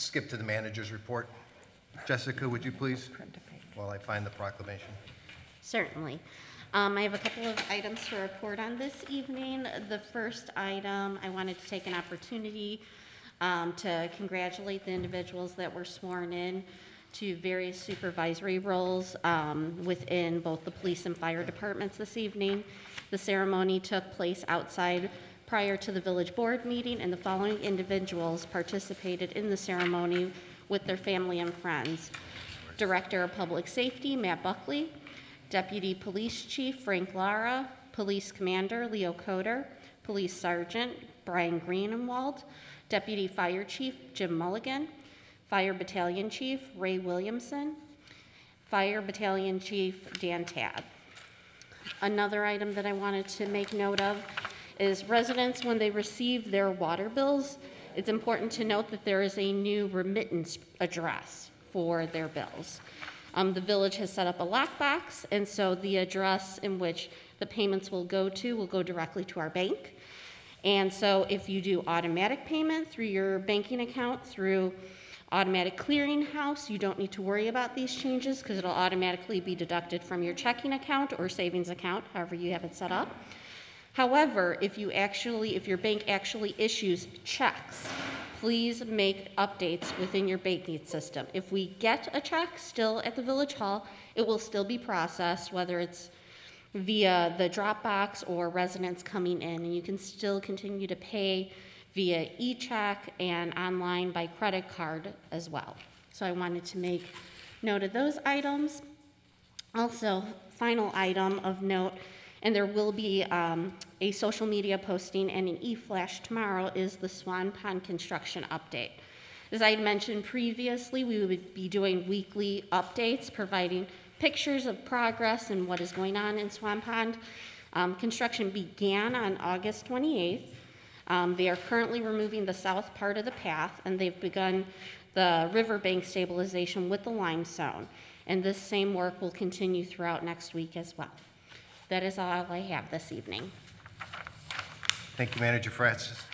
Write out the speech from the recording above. Let's skip to the manager's report. Jessica, would you please, while I find the proclamation? Certainly. I have a couple of items to report on this evening. The first item, I wanted to take an opportunity to congratulate the individuals that were sworn in to various supervisory roles within both the police and fire departments this evening. The ceremony took place outside prior to the village board meeting, and the following individuals participated in the ceremony with their family and friends. Director of Public Safety, Matt Buckley, Deputy Police Chief, Frank Lara, Police Commander, Leo Coder, Police Sergeant, Brian Greenenwald, Deputy Fire Chief, Jim Mulligan, Fire Battalion Chief, Ray Williamson, Fire Battalion Chief, Dan Tabb. Another item that I wanted to make note of is residents, when they receive their water bills, it's important to note that there is a new remittance address for their bills. The village has set up a lockbox, and so the address in which the payments will go directly to our bank. And so if you do automatic payment through your banking account, through automatic clearinghouse, you don't need to worry about these changes because it'll automatically be deducted from your checking account or savings account, however you have it set up. However, if your bank actually issues checks, please make updates within your banking system. If we get a check still at the village hall, it will still be processed, whether it's via the Dropbox or residents coming in, and you can still continue to pay via e-check and online by credit card as well. So I wanted to make note of those items. Also, final item of note, and there will be a social media posting and an e-flash tomorrow, is the Swan Pond construction update. As I had mentioned previously, we would be doing weekly updates, providing pictures of progress and what is going on in Swan Pond. Construction began on August 28th. They are currently removing the south part of the path, and they've begun the riverbank stabilization with the limestone. And this same work will continue throughout next week as well. That is all I have this evening. Thank you, Manager Frances.